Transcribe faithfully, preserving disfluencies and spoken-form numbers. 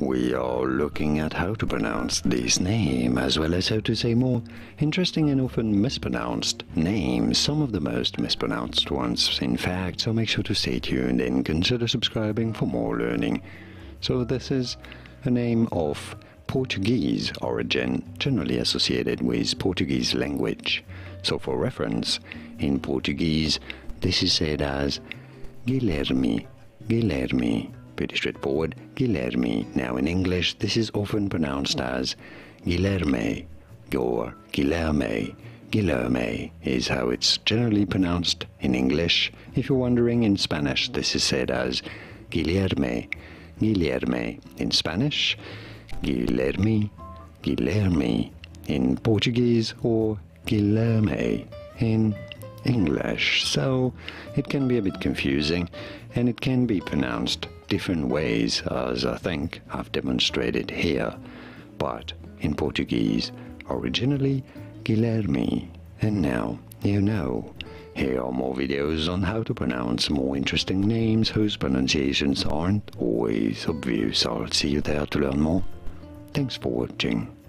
We are looking at how to pronounce this name, as well as how to say more interesting and often mispronounced names, some of the most mispronounced ones, in fact, so make sure to stay tuned and consider subscribing for more learning. So this is a name of Portuguese origin, generally associated with Portuguese language. So for reference, in Portuguese, this is said as Guilherme, Guilherme. Pretty straightforward, Guilherme. Now in English, this is often pronounced as Guilherme or Guilherme. Guilherme is how it's generally pronounced in English. If you're wondering, in Spanish, this is said as Guilherme, Guilherme. In Spanish, Guilherme, Guilherme. In Portuguese, or Guilherme in English. So it can be a bit confusing, and it can be pronounced different ways, as I think I've demonstrated here. But in Portuguese, originally Guilherme, and now you know. Here are more videos on how to pronounce more interesting names whose pronunciations aren't always obvious. I'll see you there to learn more. Thanks for watching.